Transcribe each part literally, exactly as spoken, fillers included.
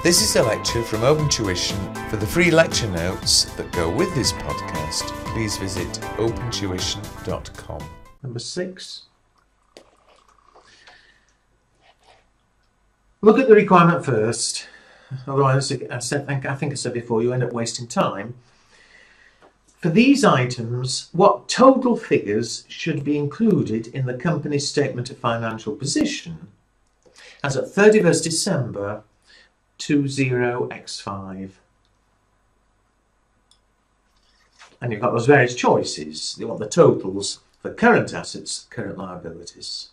This is a lecture from Open Tuition. For the free lecture notes that go with this podcast, please visit open tuition dot com. Number six. Look at the requirement first. Otherwise, I said, I think I said before, you end up wasting time. For these items, what total figures should be included in the company's statement of financial position as at thirty-first December two thousand X five? And you've got those various choices. You want the totals for current assets, current liabilities.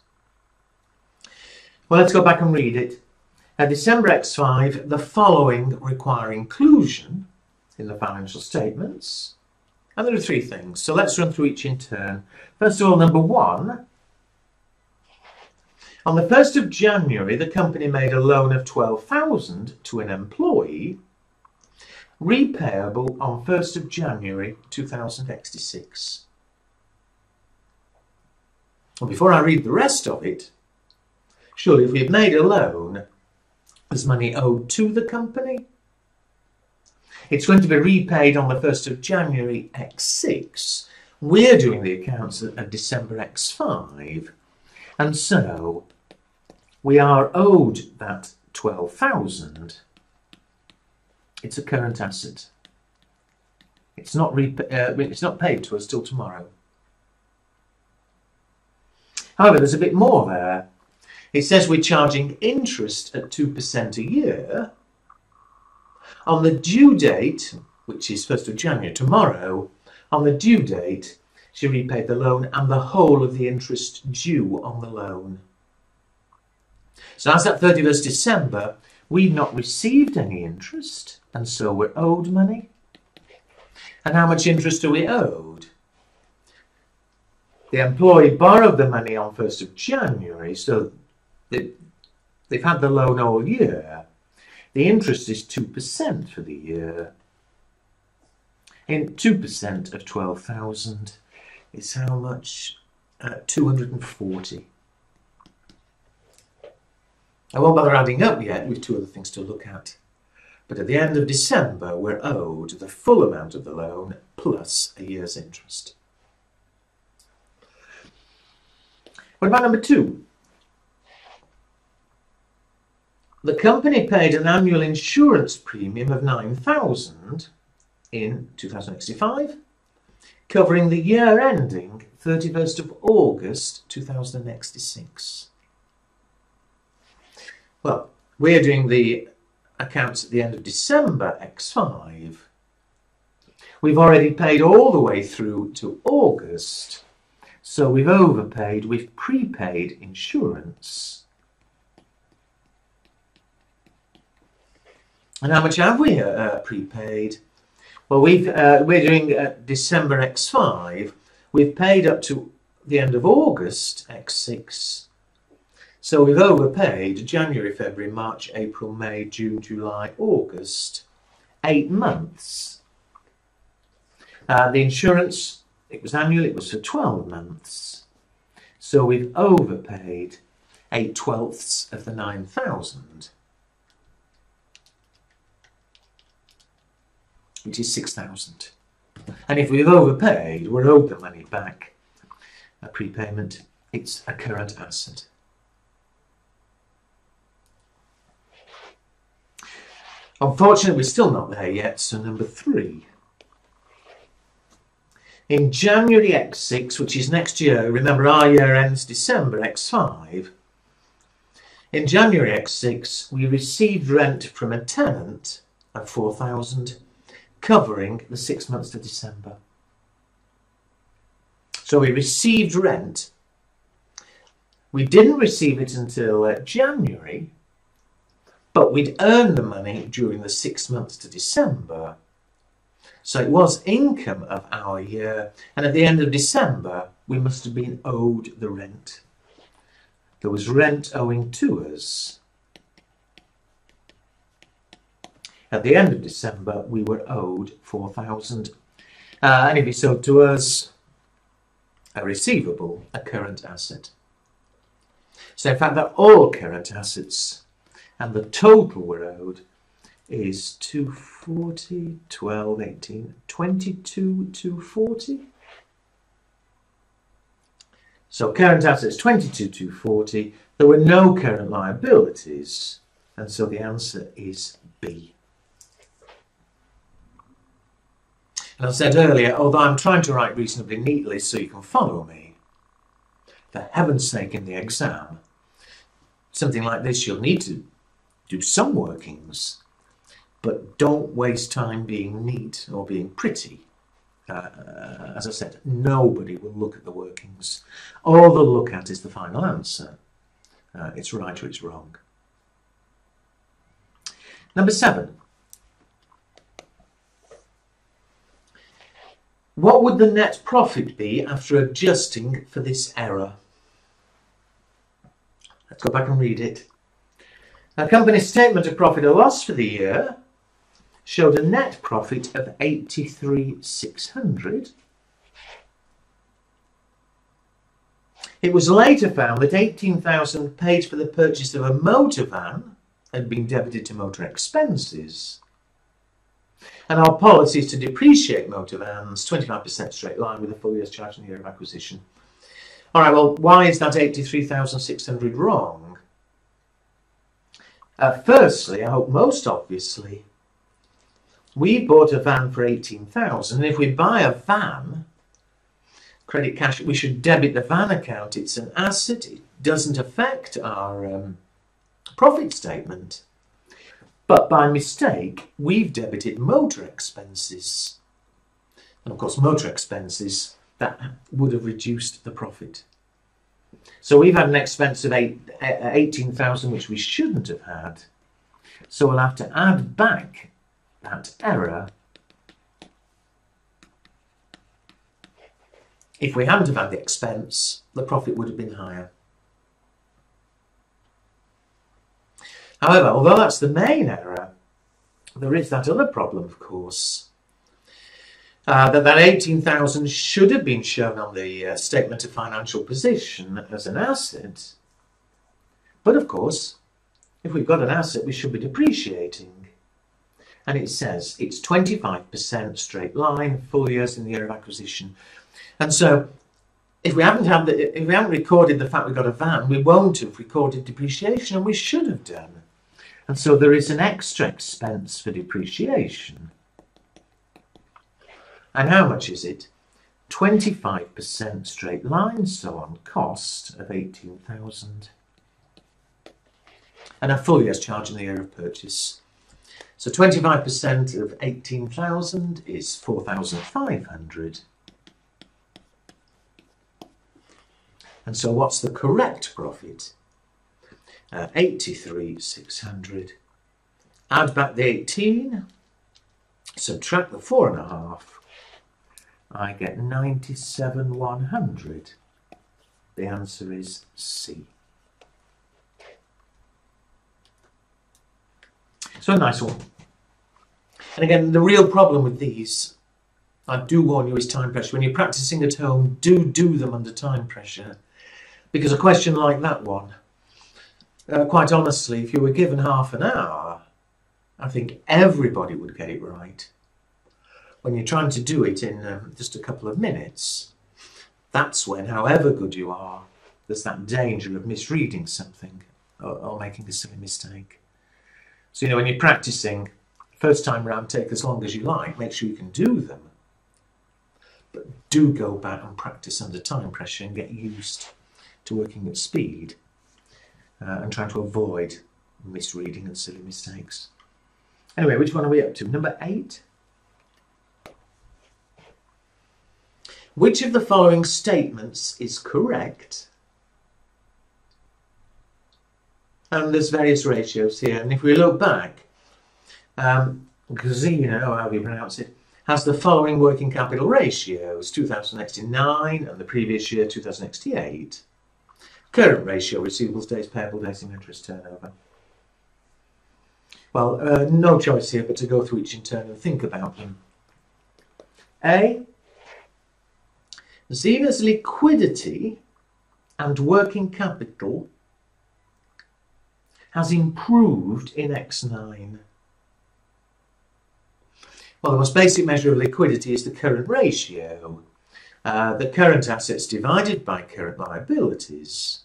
Well, let's go back and read it. At December X five, the following require inclusion in the financial statements. And there are three things. So let's run through each in turn. First of all, number one. On the first of January, the company made a loan of twelve thousand pounds to an employee, repayable on first of January two thousand sixty-six. And before I read the rest of it, surely if we've made a loan, there's money owed to the company. It's going to be repaid on the first of January X six. We're doing the accounts at December X five. And so we are owed that twelve thousand. It's a current asset. It's not, rep uh, it's not paid to us till tomorrow. However, there's a bit more there. It says we're charging interest at two percent a year. On the due date, which is first of January, tomorrow, on the due date, she repaid the loan and the whole of the interest due on the loan. So as at thirty-first December, we've not received any interest, and so we're owed money. And how much interest are we owed? The employee borrowed the money on first of January, so they, they've had the loan all year. The interest is two percent for the year. And two percent of twelve thousand is how much? Uh, two hundred forty. I won't bother adding up yet, we've two other things to look at. But at the end of December, we're owed the full amount of the loan plus a year's interest. What about number two? The company paid an annual insurance premium of nine thousand pounds in two thousand sixty-five, covering the year ending thirty-first of August two thousand sixty-six. Well, we're doing the accounts at the end of December X five. We've already paid all the way through to August, so we've overpaid, we've prepaid insurance. And how much have we uh, prepaid? Well, we've, uh, we're doing uh, December X five. We've paid up to the end of August X six. So we've overpaid January, February, March, April, May, June, July, August. Eight months. Uh, the insurance, it was annual, it was for twelve months. So we've overpaid eight twelfths of the nine thousand. Which is six thousand. And if we've overpaid, we're owed the money back. A prepayment, it's a current asset. Unfortunately, we're still not there yet, so number three. In January X six, which is next year, remember our year ends December X five. In January X six, we received rent from a tenant of four thousand pounds. Covering the six months to December. So we received rent. We didn't receive it until uh, January, but we'd earned the money during the six months to December. So it was income of our year, and at the end of December, we must have been owed the rent. There was rent owing to us. At the end of December, we were owed four thousand pounds. Uh, and if it's owed to us, a receivable, a current asset. So in fact, they're all current assets. And the total we're owed is two forty, twelve, eighteen, twenty-two, two forty. So current assets twenty-two, two forty. There were no current liabilities, and so the answer is B. And I said earlier, although I'm trying to write reasonably neatly so you can follow me, for heaven's sake in the exam, something like this you'll need to do some workings, but don't waste time being neat or being pretty. Uh, as I said, nobody will look at the workings. All they'll look at is the final answer. Uh, it's right or it's wrong. Number seven. What would the net profit be after adjusting for this error? Let's go back and read it. A company's statement of profit or loss for the year showed a net profit of eighty-three thousand six hundred. It was later found that eighteen thousand paid for the purchase of a motor van had been debited to motor expenses. And our policy is to depreciate motor vans twenty-five percent straight line with a full year's charge in the year of acquisition. All right, well, why is that eighty-three thousand six hundred wrong? Uh, firstly, I hope most obviously, we bought a van for eighteen thousand, and if we buy a van, credit cash, we should debit the van account. It's an asset. It doesn't affect our um, profit statement. But by mistake, we've debited motor expenses. And of course, motor expenses, that would have reduced the profit. So we've had an expense of eighteen thousand, which we shouldn't have had. So we'll have to add back that error. If we hadn't have had the expense, the profit would have been higher. However, although that's the main error, there is that other problem, of course, uh, that that eighteen thousand should have been shown on the uh, statement of financial position as an asset. But of course, if we've got an asset, we should be depreciating. And it says it's twenty-five percent straight line, full years in the year of acquisition. And so if we haven't had the, if we haven't recorded the fact we got a van, we won't have recorded depreciation, and we should have done. And so there is an extra expense for depreciation. And how much is it? twenty-five percent straight line, so on cost of eighteen thousand. And a full year's charge in the year of purchase. So twenty-five percent of eighteen thousand is four thousand five hundred. And so what's the correct profit? Uh, eighty-three thousand six hundred. Add back the eighteen, subtract the four and a half, I get ninety-seven thousand one hundred. The answer is C. So a nice one. And again, the real problem with these, I do warn you, is time pressure. When you're practicing at home, do do them under time pressure. Because a question like that one, uh, quite honestly, if you were given half an hour, I think everybody would get it right. When you're trying to do it in um, just a couple of minutes, that's when, however good you are, there's that danger of misreading something or, or making a silly mistake. So, you know, when you're practicing, first time round, take as long as you like, make sure you can do them. But do go back and practice under time pressure and get used to working at speed uh, and trying to avoid misreading and silly mistakes. Anyway, which one are we up to? Number eight. Which of the following statements is correct? And there's various ratios here. And if we look back, um, Casino, or however you pronounce it, has the following working capital ratios, two thousand eighty-nine and the previous year, two thousand eighty-eight. Current ratio, receivables, days payable, days inventories, turnover. Well, uh, no choice here but to go through each in turn and think about them. A, Zena's liquidity and working capital has improved in X nine. Well, the most basic measure of liquidity is the current ratio, uh, the current assets divided by current liabilities.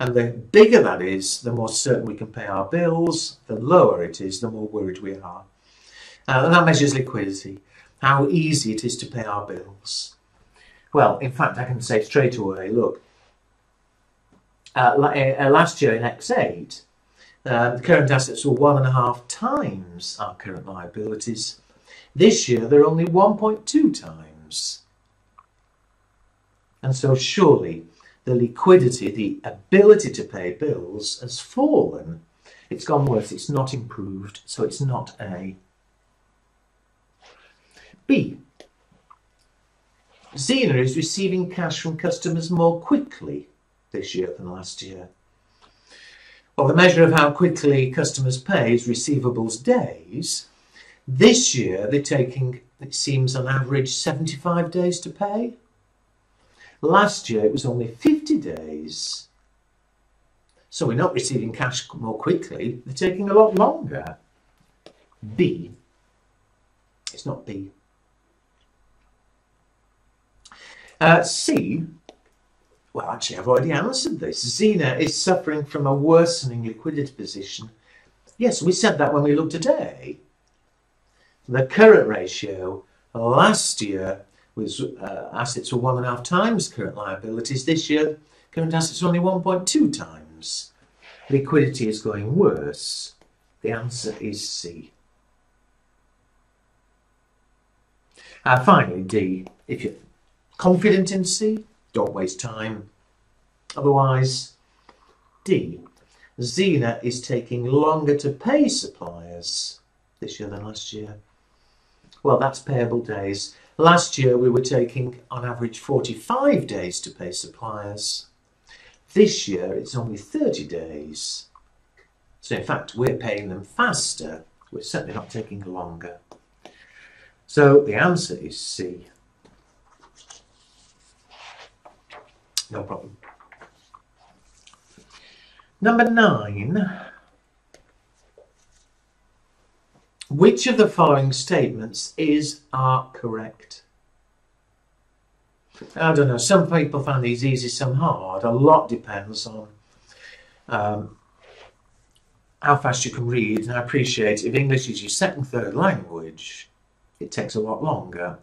And the bigger that is, the more certain we can pay our bills, the lower it is, the more worried we are. Uh, and that measures liquidity, how easy it is to pay our bills. Well, in fact, I can say straight away, look, uh, last year in X eight, uh, the current assets were one and a half times our current liabilities. This year, they're only one point two times. And so surely, the liquidity, the ability to pay bills has fallen. It's gone worse, it's not improved, so it's not A. B. Xena is receiving cash from customers more quickly this year than last year. Well, the measure of how quickly customers pay is receivables days. This year, they're taking, it seems, on average seventy-five days to pay. Last year, it was only fifty days. So we're not receiving cash more quickly. They're taking a lot longer. B. It's not B. Uh, C. Well, actually, I've already answered this. Xena is suffering from a worsening liquidity position. Yes, we said that when we looked at A. The current ratio last year was uh, assets were one and a half times current liabilities. This year, current assets are only one point two times. Liquidity is going worse. The answer is C. Uh, finally, D. If you're confident in C, don't waste time. Otherwise, D. Xena is taking longer to pay suppliers this year than last year. Well, that's payable days. Last year, we were taking, on average, forty-five days to pay suppliers. This year, it's only thirty days. So, in fact, we're paying them faster. We're certainly not taking longer. So, the answer is C. No problem. Number nine. Which of the following statements is are correct? I don't know, some people find these easy, some hard. A lot depends on um, how fast you can read, and I appreciate if English is your second, third language, it takes a lot longer.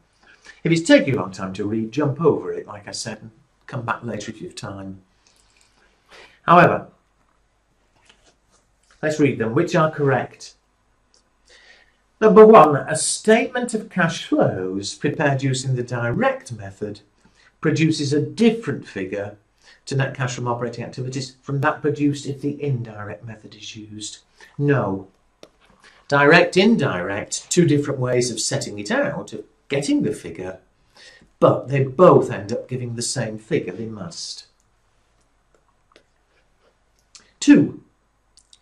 If it's taking a long time to read, jump over it, like I said, and come back later if you have time. However, let's read them. Which are correct? Number one, a statement of cash flows prepared using the direct method produces a different figure to net cash from operating activities from that produced if the indirect method is used. No. Direct, indirect, two different ways of setting it out, of getting the figure, but they both end up giving the same figure, they must. Two.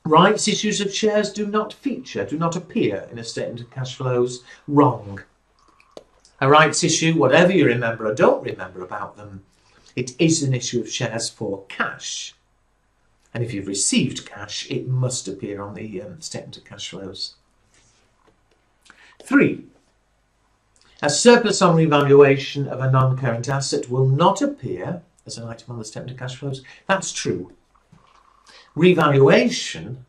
Rights issues of shares do not feature, do not appear in a statement of cash flows. Wrong. A rights issue, whatever you remember or don't remember about them, it is an issue of shares for cash. And if you've received cash, it must appear on the um, statement of cash flows. Three. A surplus on revaluation of a non-current asset will not appear as an item on the statement of cash flows. That's true. Revaluation,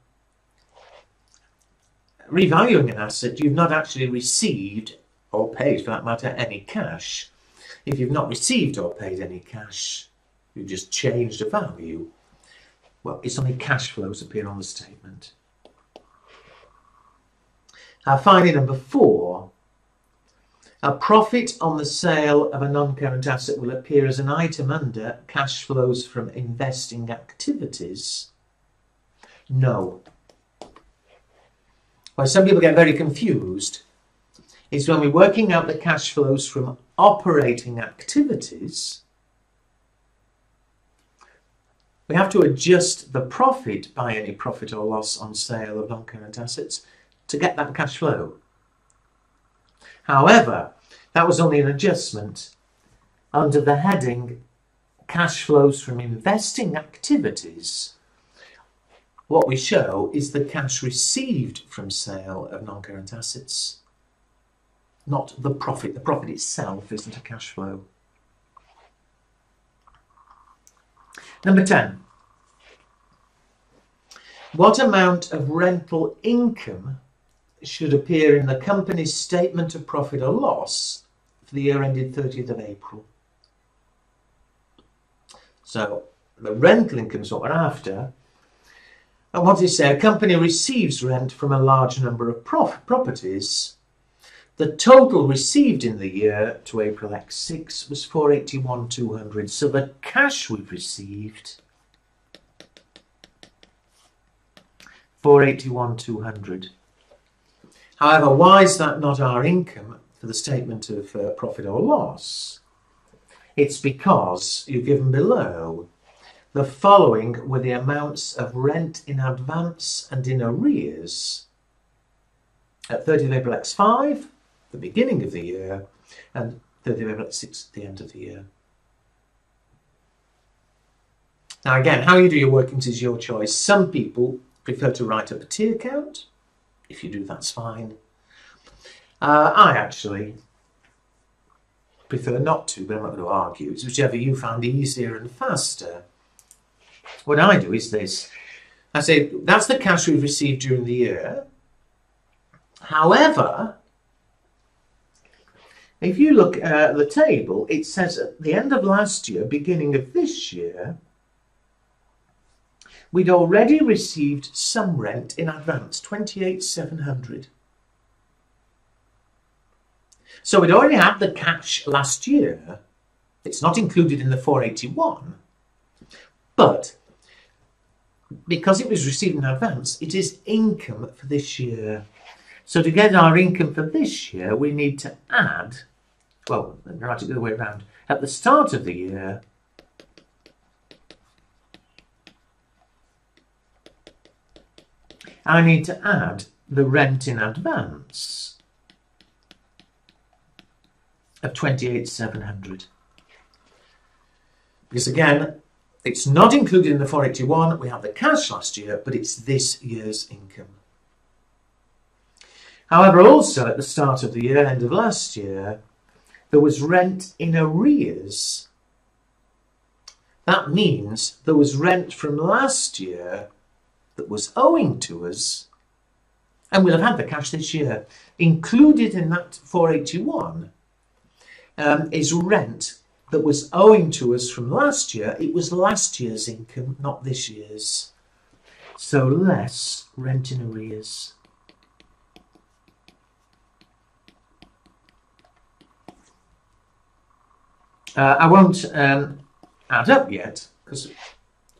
revaluing an asset, you've not actually received or paid, for that matter, any cash. If you've not received or paid any cash, you've just changed a value. Well, it's only cash flows appear on the statement. Uh, finally, number four, a profit on the sale of a non-current asset will appear as an item under cash flows from investing activities. No. Where some people get very confused is when we're working out the cash flows from operating activities, we have to adjust the profit by any profit or loss on sale of non-current assets to get that cash flow. However, that was only an adjustment under the heading cash flows from investing activities. what we show is the cash received from sale of non-current assets, not the profit. The profit itself isn't a cash flow. Number ten. What amount of rental income should appear in the company's statement of profit or loss for the year ended thirtieth of April? So the rental income is what we're after. And what is there? A company receives rent from a large number of properties. The total received in the year to April X six was four hundred eighty-one thousand two hundred. So the cash we've received, four hundred eighty-one thousand two hundred. However, why is that not our income for the statement of uh, profit or loss? It's because you've given below the following were the amounts of rent in advance and in arrears at thirtieth of April X five, the beginning of the year, and thirtieth of April X six at the end of the year. Now again, how you do your workings is your choice. Some people prefer to write up a tier count. If you do, that's fine. Uh, I actually prefer not to, but I'm not going to argue. It's whichever you find easier and faster. What I do is this. I say, that's the cash we've received during the year. However, if you look at the table, it says at the end of last year, beginning of this year, we'd already received some rent in advance, twenty-eight thousand seven hundred. So we'd already had the cash last year. It's not included in the four hundred eighty-one. But because it was received in advance, it is income for this year. So to get our income for this year, we need to add, well, let me write it the other way around. At the start of the year, I need to add the rent in advance of twenty-eight thousand seven hundred. Because again, it's not included in the four hundred eighty-one. We had the cash last year, but it's this year's income. However, also at the start of the year, end of last year, there was rent in arrears. That means there was rent from last year that was owing to us, and we'll have had the cash this year. Included in that four hundred eighty-one um, is rent that was owing to us from last year. It was last year's income, not this year's. So less rent in arrears. Uh, I won't um, add up yet because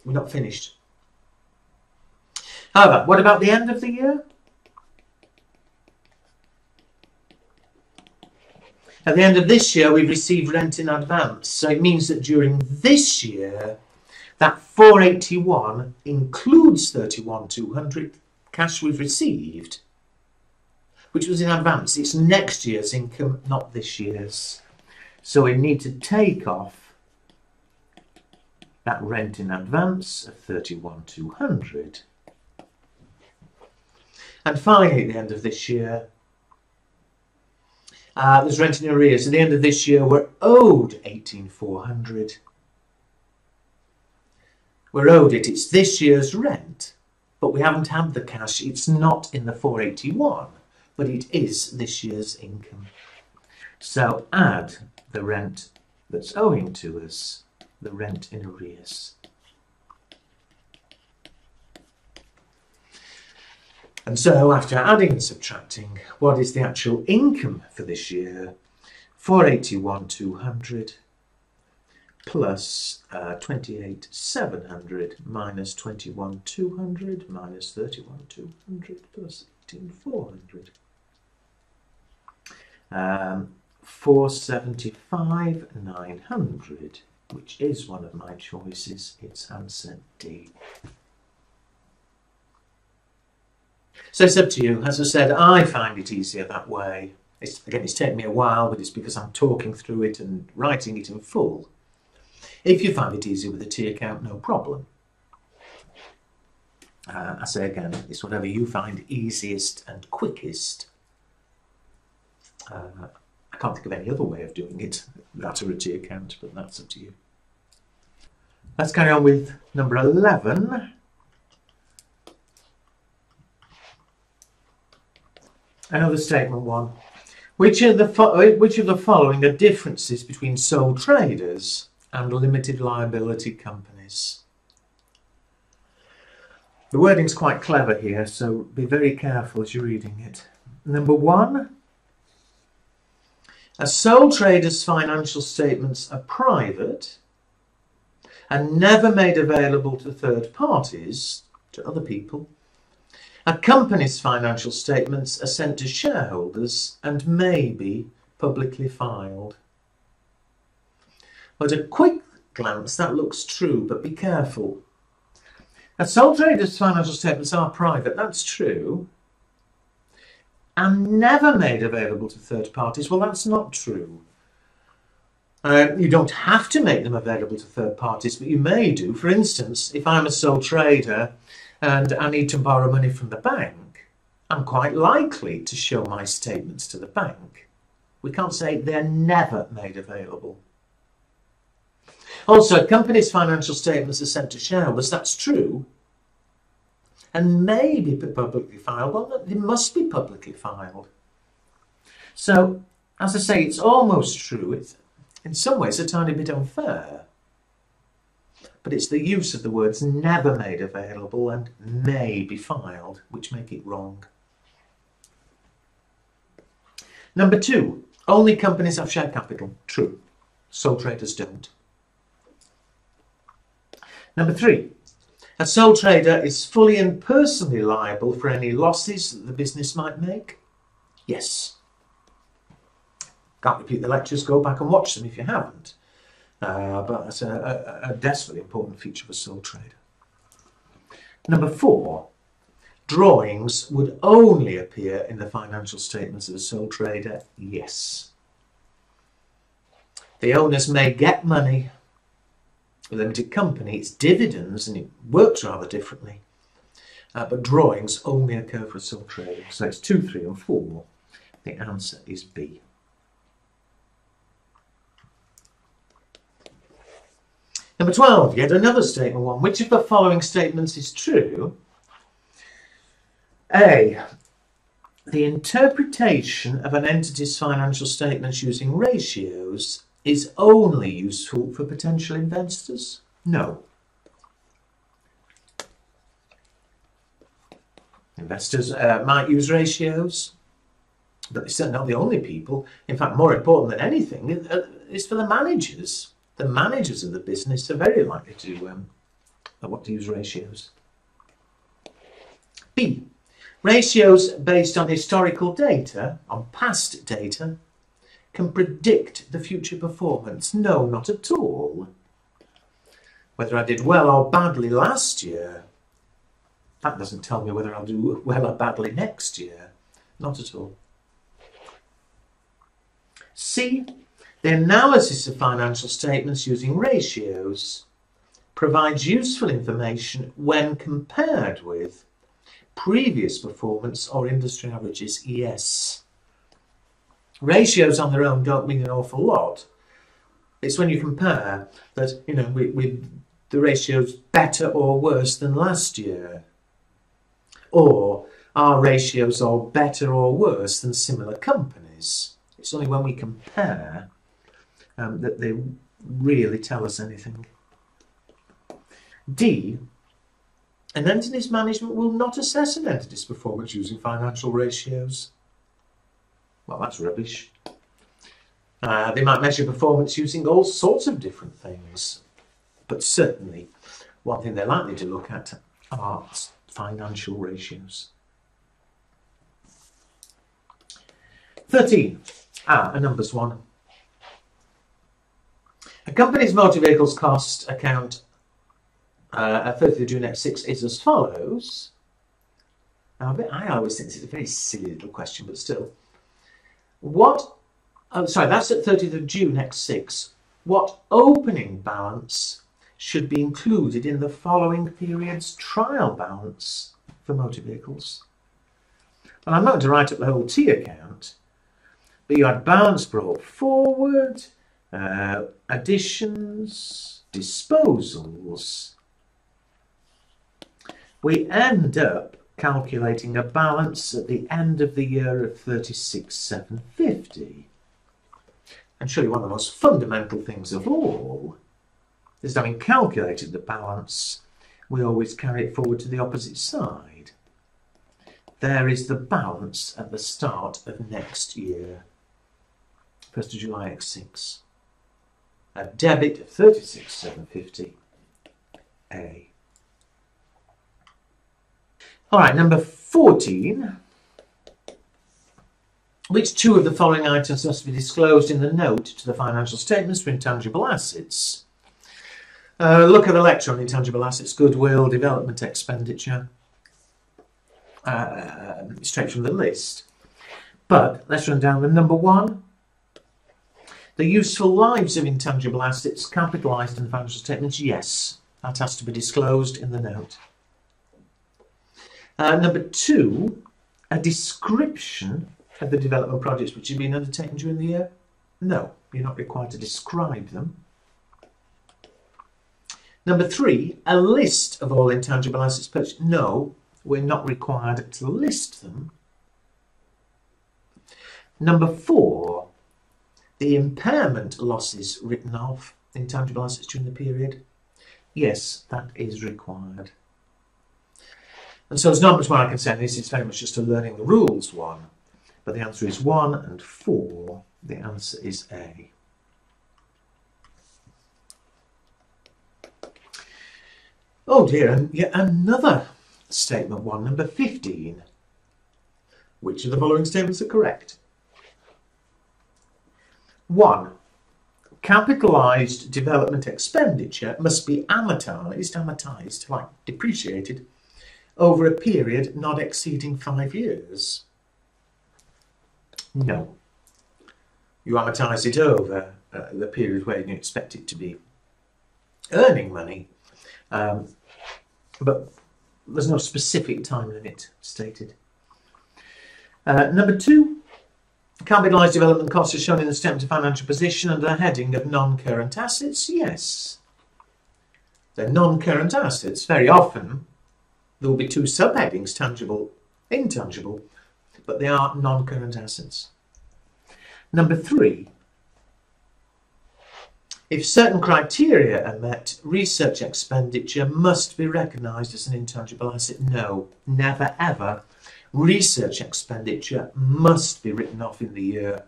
we're not finished. However, what about the end of the year? At the end of this year, we've received rent in advance. So it means that during this year, that four hundred eighty-one includes thirty-one thousand two hundred cash we've received, which was in advance. It's next year's income, not this year's. So we need to take off that rent in advance of thirty-one thousand two hundred. And finally, at the end of this year, uh, there's rent in arrears. At the end of this year, we're owed eighteen thousand four hundred. We're owed it. It's this year's rent, but we haven't had the cash. It's not in the four hundred eighty-one, but it is this year's income. So add the rent that's owing to us, the rent in arrears. And so after adding and subtracting, what is the actual income for this year? four hundred eighty-one thousand two hundred plus uh, twenty-eight thousand seven hundred minus twenty-one thousand two hundred minus thirty-one thousand two hundred plus eighteen thousand four hundred. Um, four hundred seventy-five thousand nine hundred, which is one of my choices. It's answer D. So it's up to you. As I said, I find it easier that way. It's, again, it's taken me a while, but it's because I'm talking through it and writing it in full. If you find it easier with a tier count, no problem. Uh, I say again, it's whatever you find easiest and quickest. Uh, I can't think of any other way of doing it without a RIT account, but that's up to you. Let's carry on with number eleven. Another statement one. Which of the, which of the following are differences between sole traders and limited liability companies? The wording's quite clever here, so be very careful as you're reading it. Number one, a sole trader's financial statements are private and never made available to third parties, to other people. A company's financial statements are sent to shareholders and may be publicly filed. At a quick glance, that looks true, but be careful. A sole trader's financial statements are private, that's true, and never made available to third parties. Well, that's not true. Uh, you don't have to make them available to third parties, but you may do. For instance, if I'm a sole trader and I need to borrow money from the bank, I'm quite likely to show my statements to the bank. We can't say they're never made available. Also, a company's financial statements are sent to shareholders, that's true, and may be publicly filed. Well, they must be publicly filed. So, as I say, it's almost true. It's in some ways a tiny bit unfair, but it's the use of the words never made available and may be filed, which make it wrong. Number two, only companies have share capital. True. Sole traders don't. Number three, a sole trader is fully and personally liable for any losses that the business might make. Yes. Can't repeat the lectures, go back and watch them if you haven't. Uh, but that's a, a, a desperately important feature of a sole trader. Number four, drawings would only appear in the financial statements of a sole trader. Yes. The owners may get money. A limited company, it's dividends, and it works rather differently. Uh, but drawings only occur for a sole trader. So it's two, three, and four. The answer is B. Number twelve, yet another statement one. Which of the following statements is true? A, the interpretation of an entity's financial statements using ratios is only useful for potential investors? No. Investors uh, might use ratios, but they're not the only people. In fact, more important than anything is for the managers. The managers of the business are very likely to um, want to use ratios. B, ratios based on historical data, on past data, can predict the future performance. No, not at all. Whether I did well or badly last year, that doesn't tell me whether I'll do well or badly next year. Not at all. C, the analysis of financial statements using ratios provides useful information when compared with previous performance or industry averages. Yes. Ratios on their own don't mean an awful lot. It's when you compare that, you know, we, we, the ratio's better or worse than last year. Or our ratios are better or worse than similar companies. It's only when we compare um, that they really tell us anything. D, an entity's management will not assess an entity's performance using financial ratios. Well, that's rubbish. Uh, they might measure performance using all sorts of different things, but certainly one thing they're likely to look at are financial ratios. thirteen. Ah, a numbers one. A company's motor vehicles cost account uh, at thirtieth of June F six is as follows. Now, I always think this is a very silly little question, but still. What, oh, sorry, that's at thirtieth of June, X six. What opening balance should be included in the following period's trial balance for motor vehicles. And I'm not going to write up the whole T account, but you had balance brought forward, uh, additions, disposals. We end up calculating a balance at the end of the year of thirty-six thousand seven hundred fifty. And surely one of the most fundamental things of all is having calculated the balance, we always carry it forward to the opposite side. There is the balance at the start of next year, first of July x six. A debit of thirty-six thousand seven hundred fifty. A. All right, number fourteen. Which two of the following items must be disclosed in the note to the financial statements for intangible assets? Uh, look at the lecture on intangible assets, goodwill, development expenditure. Uh, straight from the list. But let's run down the number one. The useful lives of intangible assets capitalised in the financial statements, yes. That has to be disclosed in the note. Uh, number two, a description of the development projects which have been undertaken during the year? No, you're not required to describe them. Number three, a list of all intangible assets purchased? No, we're not required to list them. Number four, the impairment losses written off intangible assets during the period? Yes, that is required. And so there's not much more I can say on this, it's very much just a learning the rules one. But the answer is one and four. The answer is A. Oh dear, and yet another statement one, number fifteen. Which of the following statements are correct? One, capitalised development expenditure must be amortised, amortised, like depreciated, over a period not exceeding five years. No, you amortise it over uh, the period where you expect it to be earning money, um, but there's no specific time limit stated. Uh, number two, capitalised development costs are shown in the statement of financial position under the heading of non-current assets. Yes, they're non-current assets. Very often there will be two subheadings, tangible, intangible, but they are non-current assets. Number three, if certain criteria are met, research expenditure must be recognised as an intangible asset. No, never ever. Research expenditure must be written off in the year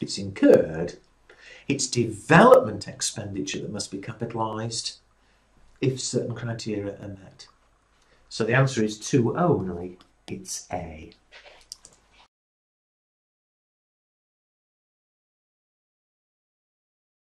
it's incurred. It's development expenditure that must be capitalised if certain criteria are met. So the answer is two only. It's A.